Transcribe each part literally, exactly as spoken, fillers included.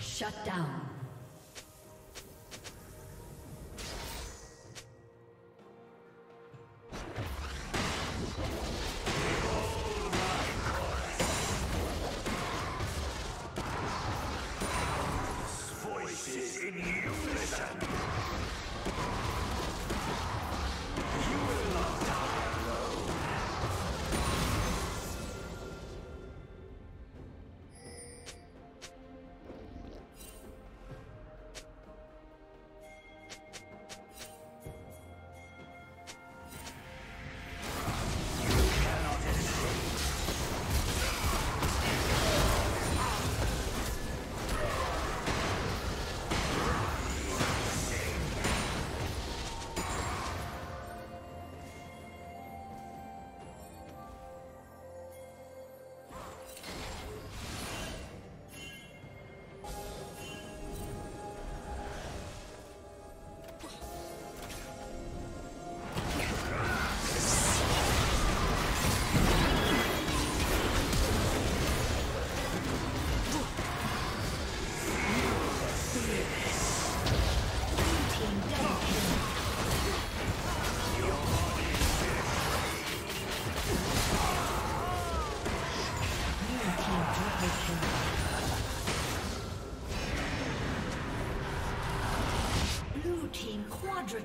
Shut down.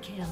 Kill.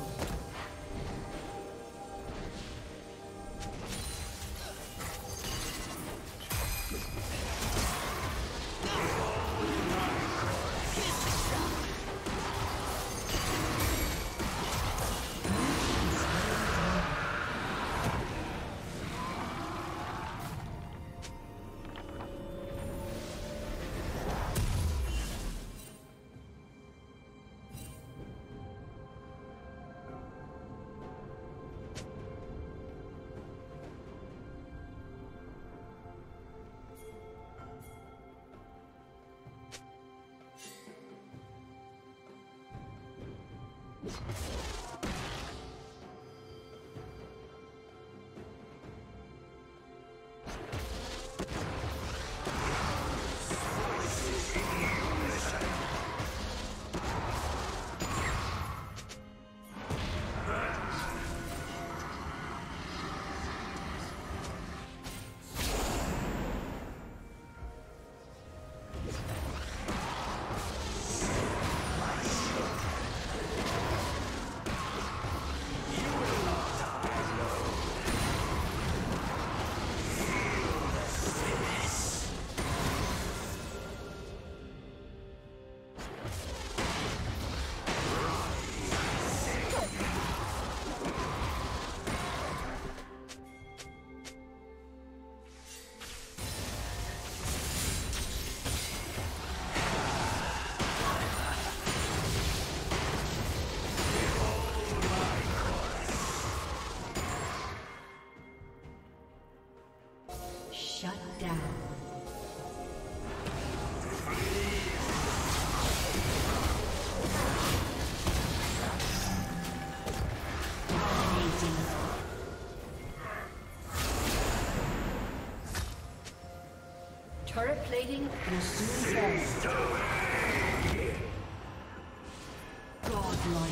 Turret plating will soon fall. Godlike.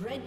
Red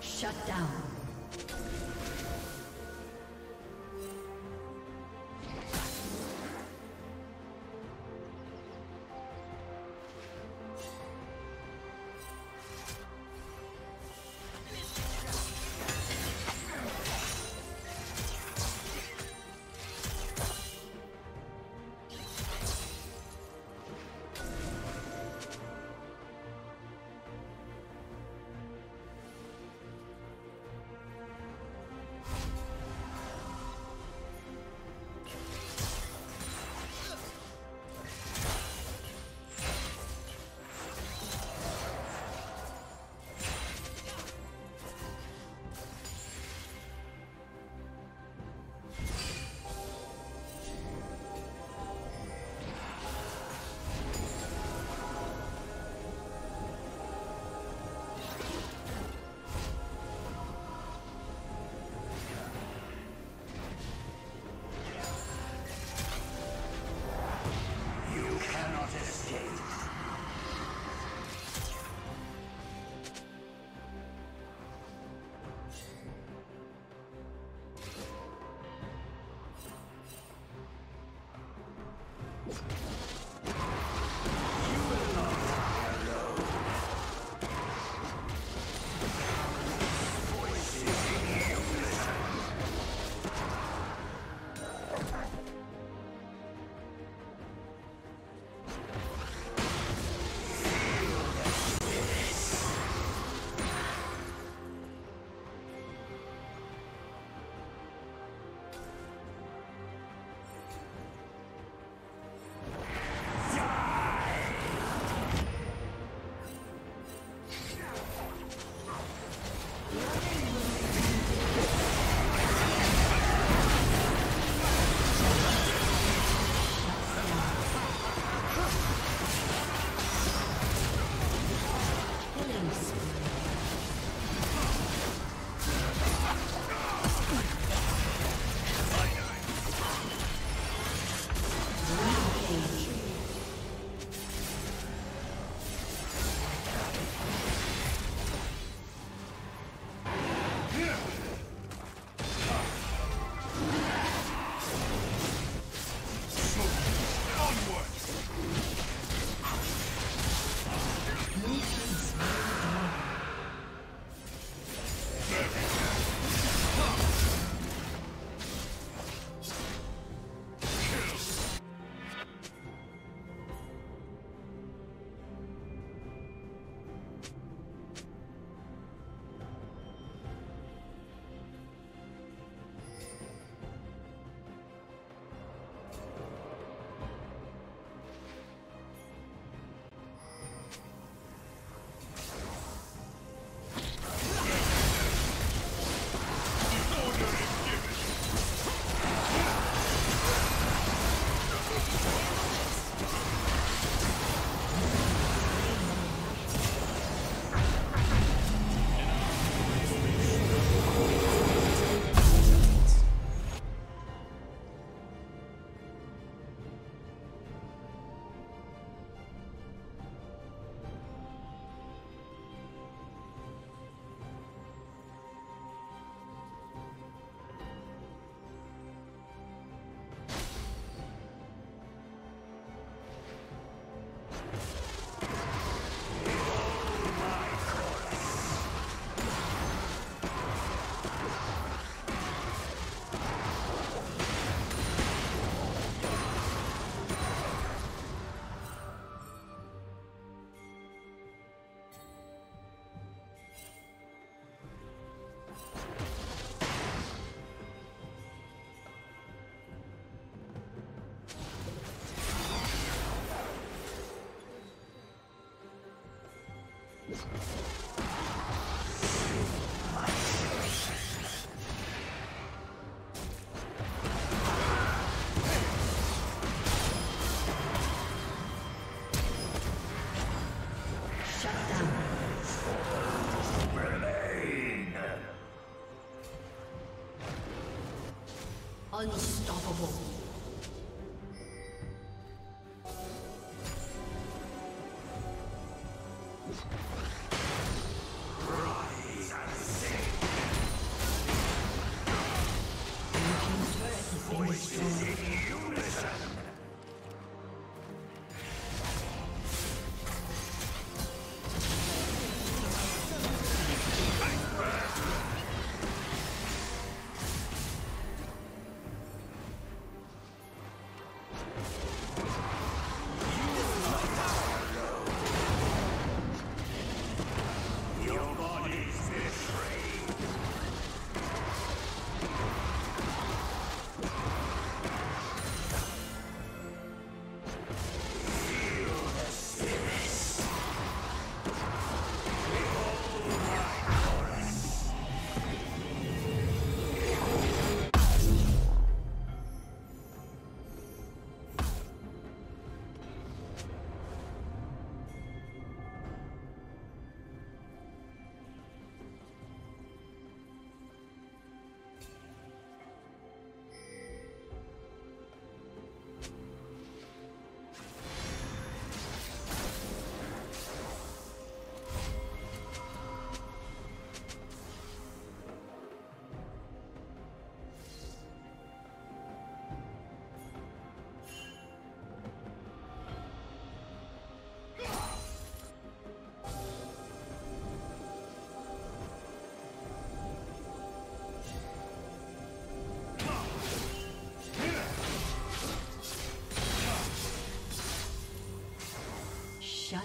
Shut down. Unstoppable. Rise and sing. Voices in unison. Shut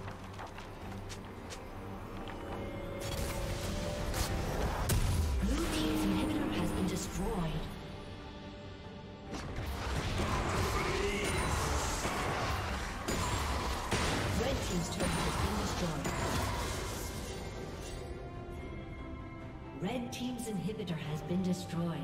Blue team's inhibitor has been destroyed. Red team's inhibitor has been destroyed.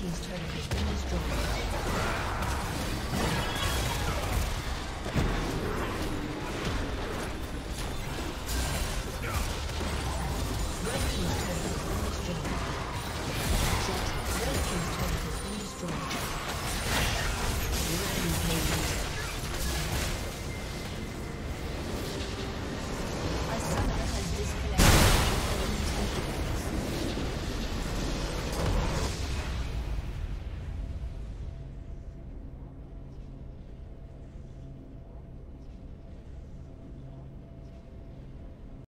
He's trying to destroy.